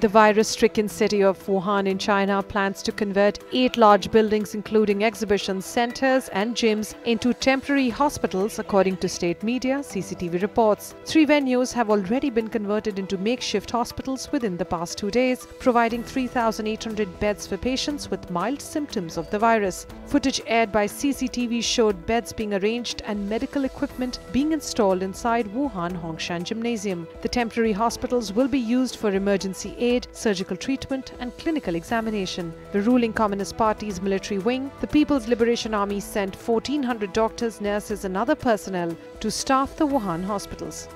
The virus-stricken city of Wuhan in China plans to convert 8 large buildings, including exhibition centers and gyms, into temporary hospitals, according to state media, CCTV reports. 3 venues have already been converted into makeshift hospitals within the past 2 days, providing 3,800 beds for patients with mild symptoms of the virus. Footage aired by CCTV showed beds being arranged and medical equipment being installed inside Wuhan Hongshan Gymnasium. The temporary hospitals will be used for emergency aid, surgical treatment and clinical examination. The ruling Communist Party's military wing, the People's Liberation Army, sent 1,400 doctors, nurses and other personnel to staff the Wuhan hospitals.